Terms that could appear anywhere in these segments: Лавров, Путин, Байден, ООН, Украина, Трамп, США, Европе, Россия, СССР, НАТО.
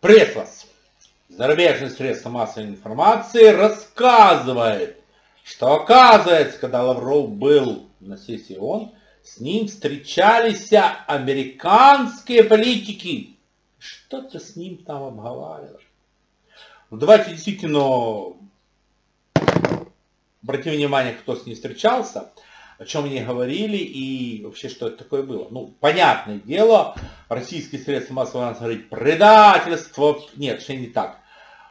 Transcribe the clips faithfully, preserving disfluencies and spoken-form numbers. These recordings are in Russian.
Пресса, зарубежные средства массовой информации, рассказывает, что оказывается, когда Лавров был на сессии ООН, с ним встречались американские политики. Что-то с ним там обговаривали. Ну, давайте действительно обратим внимание, кто с ним встречался, о чем они говорили и вообще, что это такое было. Ну, понятное дело, российские средства массовой информации говорят предательство. Нет, все не так.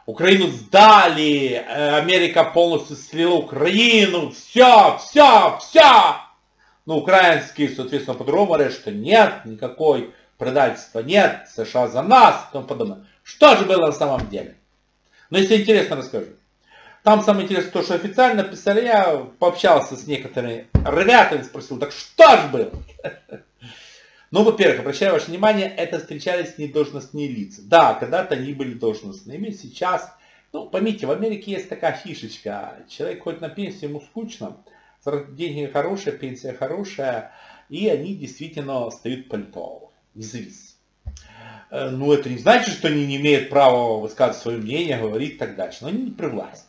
Украину сдали, Америка полностью слила Украину, все, все, все. Ну, украинские, соответственно, по-другому говорят, что нет, никакой предательства нет, США за нас и тому подобное. Что же было на самом деле? Но если интересно, расскажу. Там самое интересное то, что официально писали, я пообщался с некоторыми ребятами, спросил, так что же было? Ну, во-первых, обращаю ваше внимание, это встречались недолжностные лица. Да, когда-то они были должностными, сейчас, ну, поймите, в Америке есть такая фишечка, человек ходит на пенсию, ему скучно, деньги хорошие, пенсия хорошая, и они действительно стают политологами, независимо. Ну, это не значит, что они не имеют права высказывать свое мнение, говорить и так дальше, но они не при власти.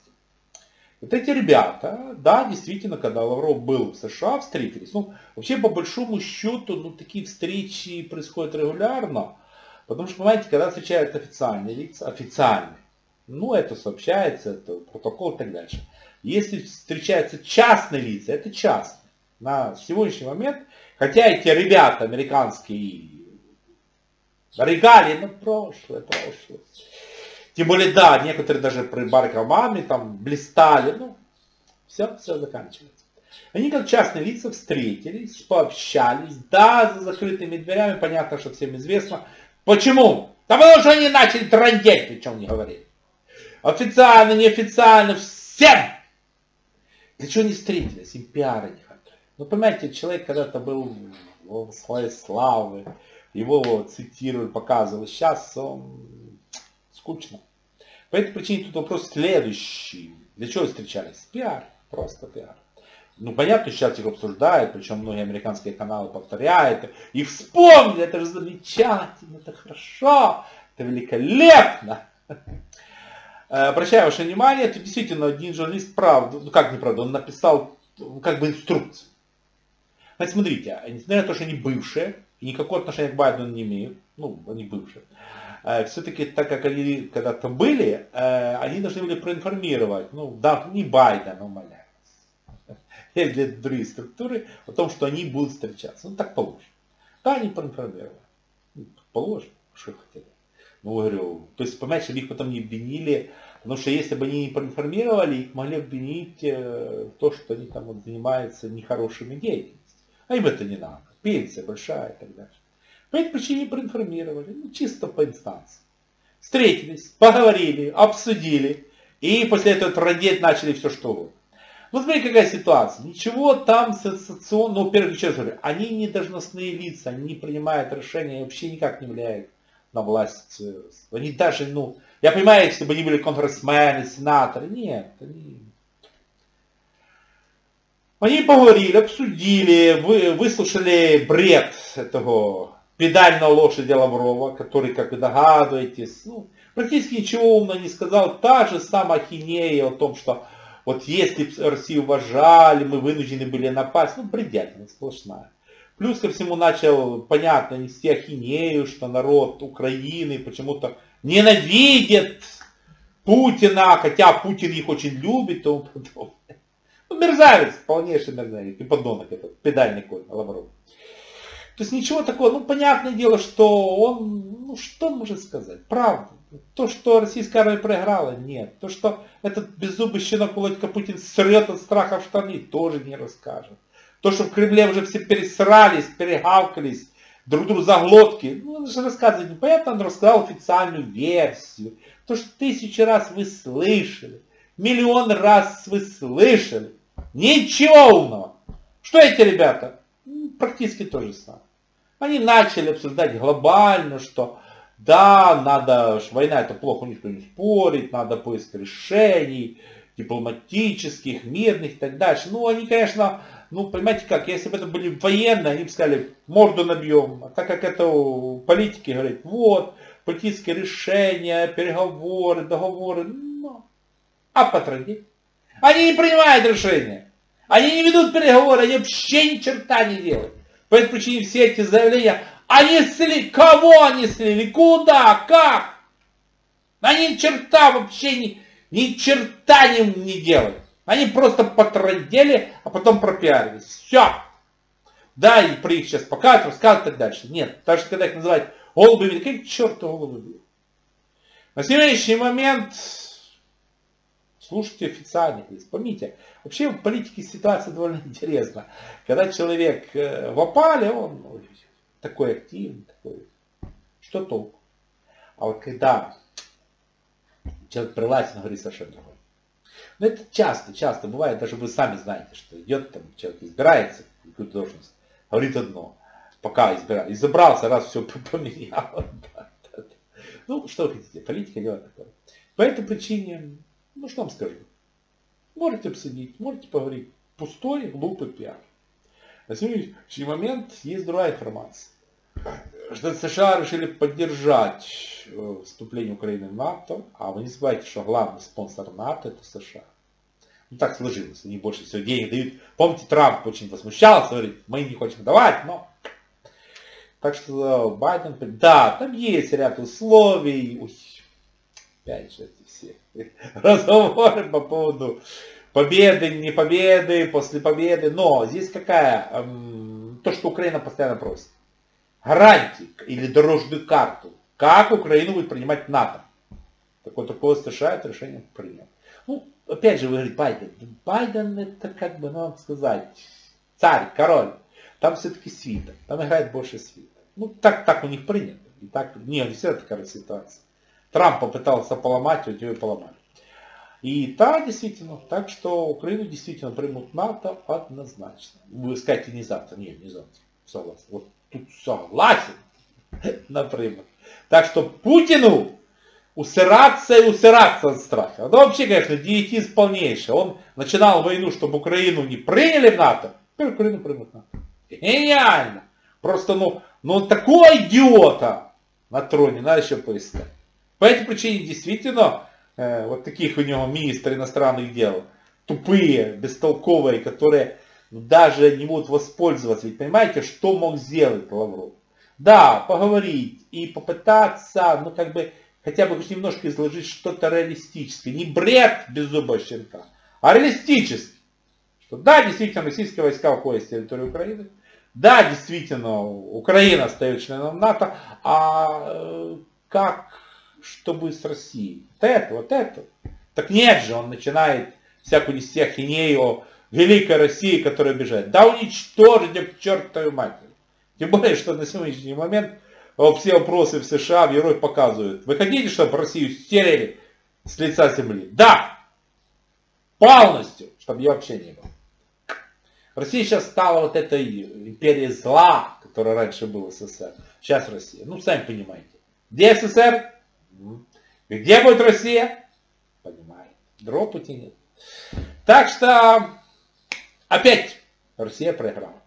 Вот эти ребята, да, действительно, когда Лавров был в США, встретились. Ну, вообще, по большому счету, ну, такие встречи происходят регулярно. Потому что, понимаете, когда встречают официальные лица, официальные, ну, это сообщается, это протокол и так дальше. Если встречаются частные лица, это частные. На сегодняшний момент, хотя эти ребята американские регалии, ну, прошлое, прошлое. Тем более, да, некоторые даже при Барковаме там блистали, ну, все, все заканчивается. Они как частные лица встретились, пообщались, да, за закрытыми дверями, понятно, что всем известно. Почему? Да потому что они начали трандеть, о чем не говорили. Официально, неофициально, всем! Для чего они встретились? Им пиара не хватает. Ну, понимаете, человек когда-то был в слое славы, его цитировали, показывали, сейчас он... Скучно. По этой причине тут вопрос следующий. Для чего встречались? Пиар. Просто пиар. Ну понятно, сейчас их обсуждают, причем многие американские каналы повторяют. И вспомнили, это же замечательно, это хорошо, это великолепно. Обращаю ваше внимание, это действительно один журналист, правда, ну как неправда, он написал как бы инструкцию. Значит, смотрите, несмотря на то, что они бывшие, и никакого отношения к Байдену не имеют, ну, они бывшие, все-таки, так как они когда-то были, они должны были проинформировать, ну, да, не Байден, умоляю, или другие структуры, о том, что они будут встречаться. Ну, так положено. Да, они проинформировали. Ну, положено, что хотели. Ну, говорю, то есть, понимаете, их потом не обвинили, потому что если бы они не проинформировали, их могли обвинить в то, что они там вот занимаются нехорошими деятельностью. А им это не надо. Пенсия большая и так далее. По этой причине проинформировали, ну, чисто по инстанции. Встретились, поговорили, обсудили, и после этого трындеть начали все что угодно. Ну, смотри, какая ситуация. Ничего там сенсационного, ну, первое, что говорю, они не должностные лица, они не принимают решения, и вообще никак не влияют на власть. Они даже, ну, я понимаю, если бы они были конгрессмены, сенаторы, нет, они... Они поговорили, обсудили, вы, выслушали бред этого педального лошади Лаврова, который, как вы догадываетесь, ну, практически ничего умного не сказал. Та же самая ахинея о том, что вот если бы Россию уважали, мы вынуждены были напасть. Ну, бредятина сплошная. Плюс ко всему начал, понятно, нести ахинею, что народ Украины почему-то ненавидит Путина, хотя Путин их очень любит и тому подобное. Мерзавец, полнейший мерзавец, и подонок этот, педальный конь Лавров. То есть ничего такого, ну понятное дело, что он, ну что он может сказать, правда. То, что российская армия проиграла, нет. То, что этот беззубый щенок Володька Путин срет от страха в штаны, тоже не расскажет. То, что в Кремле уже все пересрались, перегавкались, друг другу за глотки, ну он же рассказывает непонятно, он рассказал официальную версию. То, что тысячи раз вы слышали, миллион раз вы слышали. Ничего умного. Что эти ребята? Практически то же самое. Они начали обсуждать глобально, что да, надо, война это плохо, никто не спорит, надо поиск решений, дипломатических, мирных и так дальше. Ну, они, конечно, ну, понимаете как, если бы это были военные, они бы сказали, морду набьем. А так как это политики говорят, вот, политические решения, переговоры, договоры, ну, а потратить? Они не принимают решения, они не ведут переговоры, они вообще ни черта не делают. По этой причине все эти заявления, они слили, кого они слили, куда, как? Они ни черта вообще ни, ни черта не, не делают. Они просто потрындели, а потом пропиарились. Все. Да, и при их сейчас покажут, рассказывают и так дальше. Нет, даже когда их называют голубыми, какие черты голубые. На сегодняшний момент слушайте официальных лиц. Помните, вообще в политике ситуация довольно интересна. Когда человек в опале, он такой активный, такой, что толку. А вот когда человек при власти, он говорит совершенно другое. Но это часто, часто бывает, даже вы сами знаете, что идет там, человек избирается в какую-то должность, говорит одно, пока избирается, избрался, раз все поменял. Ну, что вы хотите, политика делает такое. По этой причине, ну, что вам скажу, можете обсудить, можете поговорить, пустой, глупый пиар. На сегодняшний момент есть другая информация, что США решили поддержать вступление Украины в НАТО, а вы не забывайте, что главный спонсор НАТО это США. Ну так сложилось, они больше всего денег дают. Помните, Трамп очень возмущался, говорит, мы не хотим давать, но... Так что Байден, да, там есть ряд условий. Ой, опять же эти все разговоры по поводу победы, не победы, после победы. Но здесь какая, эм, то, что Украина постоянно просит. Гарантии или дорожную карту, как Украину будет принимать НАТО. Так вот, такого США это решение принял. Ну, опять же, вы говорите, Байден. Байден это, как бы, ну, сказать, царь, король. Там все-таки свита, там играет больше свита. Ну, так, так у них принято. И так, не, не все такая ситуация. Трамп попытался поломать, у него и поломали. И да, действительно, так что Украину действительно примут НАТО однозначно. Вы скажете, не завтра, не, не завтра, согласен. Вот. Тут согласен, например. Так что Путину усыраться и усыраться от страха. Да вообще, конечно, диетист полнейший. Он начинал войну, чтобы Украину не приняли в НАТО. Теперь Украину примут в НАТО. Гениально! Просто, ну, ну, такого идиота на троне надо еще поискать. По этой причине, действительно, э, вот таких у него министр иностранных дел, тупые, бестолковые, которые... даже не будут воспользоваться. Ведь понимаете, что мог сделать Лавров? Да, поговорить и попытаться, ну как бы, хотя бы немножко изложить что-то реалистическое. Не бред беззубого щенка, а реалистически. Что да, действительно, российские войска уходят с территории Украины. Да, действительно, Украина остается членом НАТО. А как, чтобы с Россией? Вот это, вот это. Так нет же, он начинает всякую нести ахинею Великой России, которая бежит. Да уничтожить их к чертовой матери. Тем более, что на сегодняшний момент все вопросы в США, в Европе показывают. Вы хотите, чтобы Россию стерли с лица земли? Да! Полностью, чтобы ее вообще не было. Россия сейчас стала вот этой империей зла, которая раньше была СССР. Сейчас Россия. Ну, сами понимаете. Где СССР? Где будет Россия? Понимаете. Дропу тянет. Так что... опять Россия проиграла.